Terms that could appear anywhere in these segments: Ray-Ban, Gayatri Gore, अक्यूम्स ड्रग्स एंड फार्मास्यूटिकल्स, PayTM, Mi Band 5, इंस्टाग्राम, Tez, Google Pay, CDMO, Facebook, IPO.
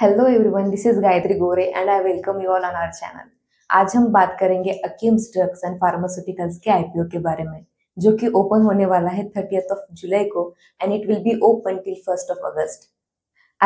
Hello everyone, this is Gayatri Gore and I welcome you all on our channel. आज हम बात करेंगे अक्यूम्स ड्रग्स एंड फार्मास्यूटिकल्स के आईपीओ के बारे में, जो कि ओपन होने वाला है 30 जुलाई को and it will be open till 1 August.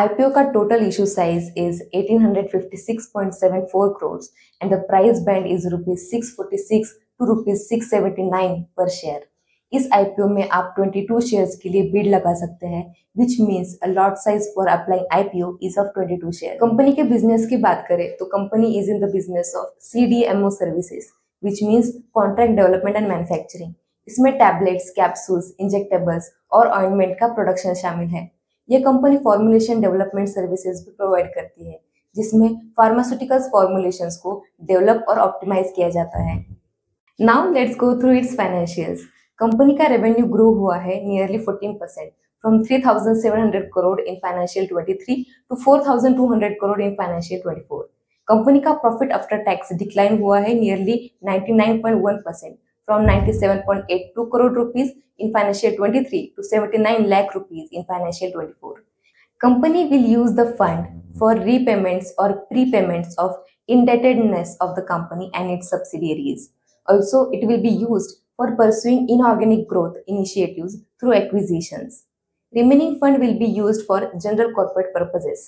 IPO का total issue size is 1856.74 crore and the price band is ₹646 to ₹679 per share. इस आईपीओ में आप 22 शेयर्स के लिए बिड लगा सकते हैं, which means lot size for applying IPO is of 22 share. Company के बिजनेस की बात करें तो company is in the business of CDMO services, which means contract development and manufacturing. इसमें टैबलेट्स, कैप्सूल्स, इंजेक्टेबल्स और ऑइंटमेंट का प्रोडक्शन शामिल है। यह कंपनी फॉर्मुलेशन डेवलपमेंट सर्विसेज भी प्रोवाइड करती है, जिसमें फार्मास्यूटिकल्स फॉर्मुलेशन को डेवलप और ऑप्टिमाइज किया जाता है। Now let's go through it's financials. Company का रेवेन्यू ग्रो हुआ है nearly 14% from 3,700 crore in financial 23 to 4,200 crore in financial 24। Company का प्रॉफिट आफ्टर टैक्स डिक्लाइन हुआ है nearly 99.1% from 97.82 crore rupees in financial 23 to 79 lakh rupees in financial 24। Company will use the fund for repayments और prepayments of indebtedness of the company and its subsidiaries. Also it will be used for pursuing inorganic growth initiatives through acquisitions. Remaining fund will be used for general corporate purposes.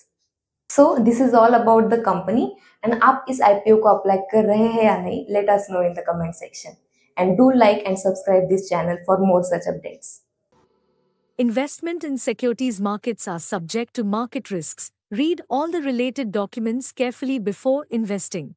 So this is all about the company, and आप इस IPO को apply कर रहे हैं या नहीं, let us know in the comment section. And do like and subscribe this channel for more such updates. Investment in securities markets are subject to market risks. Read all the related documents carefully before investing.